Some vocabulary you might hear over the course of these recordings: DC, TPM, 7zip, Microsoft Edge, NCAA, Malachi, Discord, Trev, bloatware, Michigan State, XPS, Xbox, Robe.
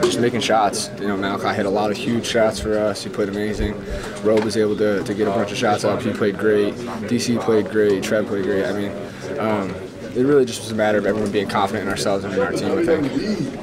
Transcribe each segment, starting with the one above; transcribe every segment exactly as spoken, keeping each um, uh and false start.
Just making shots. You know, Malachi hit a lot of huge shots for us. He played amazing. Robe was able to, to get a bunch of shots up. He played great. D C played great. Trev played great. I mean, um, it really just was a matter of everyone being confident in ourselves and in our team, I think.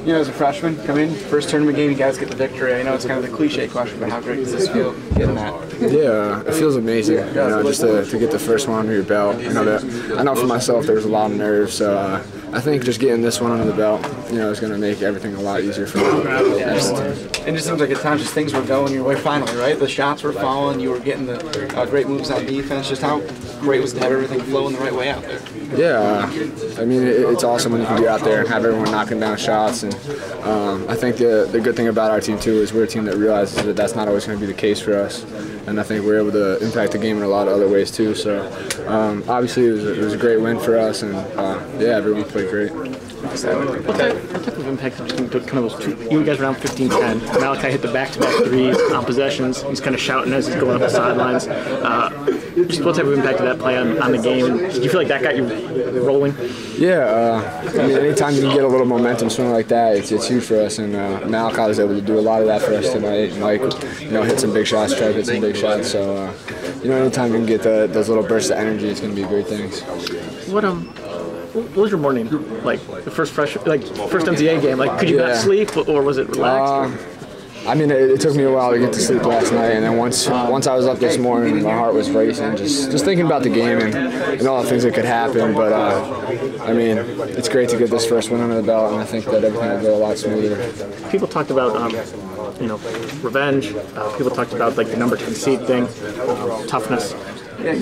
You know, as a freshman, come in, first tournament game, you guys get the victory. I know it's kind of the cliche question, but how great does this feel getting that? Yeah, it feels amazing, you know, just to, to get the first one under your belt. I know that, I know for myself there was a lot of nerves. Uh, I think just getting this one under the belt, you know, is going to make everything a lot easier for me. Yeah, just, and it just seems like at times just things were going your way finally, right? The shots were falling, you were getting the uh, great moves on defense. Just how great was it to have everything flowing the right way out there? Yeah, I mean, it, it's awesome when you can be out there and have everyone knocking down shots. And um, I think the, the good thing about our team, too, is we're a team that realizes that that's not always going to be the case for us. And I think we're able to impact the game in a lot of other ways, too. So um, obviously it was, a, it was a great win for us. And uh, yeah, everyone played great. Exactly. What, type, what type of impact did you think took kind of those two? You guys were down fifteen ten. Malachi hit the back-to-back threes on possessions. He's kind of shouting as he's going up the sidelines. Uh, just what type of impact did that play on, on the game? Did you feel like that got you rolling? Yeah. Uh, I mean, anytime you can get a little momentum swing like that, it's, it's huge for us. And uh, Malachi was able to do a lot of that for us tonight. Mike, you know, hit some big shots. Trev hit some big shots. So, uh, you know, anytime you can get the, those little bursts of energy, it's going to be great things. What um. What was your morning like? The first fresh, like first N C double A game. Like, could you yeah. not sleep, or was it relaxed? Uh, I mean, it, it took me a while to get to sleep last night, and then once once I was up this morning, my heart was racing, just just thinking about the game and, and all the things that could happen. But uh, I mean, it's great to get this first win under the belt, and I think that everything will go a lot smoother. People talked about. Um, You know, revenge. Uh, people talked about like the number ten seed thing, uh, toughness.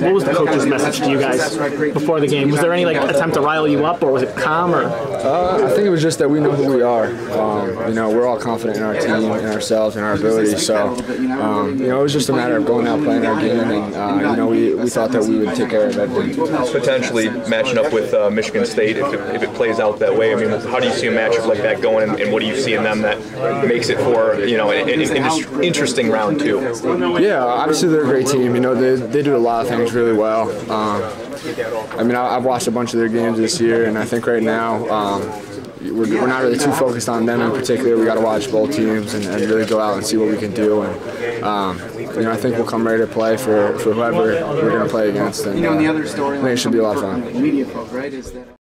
What was the coach's message to you guys before the game? Was there any like attempt to rile you up, or was it calm? Or uh, I think it was just that we know who we are. Um, you know, we're all confident in our team, in ourselves, and our abilities. So um, you know, it was just a matter of going out playing our game, and uh, you know, we, we thought that we would take care of everything. Potentially matching up with uh, Michigan State if it, if it plays out that way. I mean, how do you see a matchup like that going, and what do you see in them that makes it for you know? An, an, an interesting round two. Yeah, obviously they're a great team. You know, they they do a lot of things really well. Um, I mean, I, I've watched a bunch of their games this year, and I think right now um, we're, we're not really too focused on them in particular. We got to watch both teams and, and really go out and see what we can do. And um, you know, I think we'll come ready to play for for whoever we're going to play against. And uh, I think it should be a lot of fun.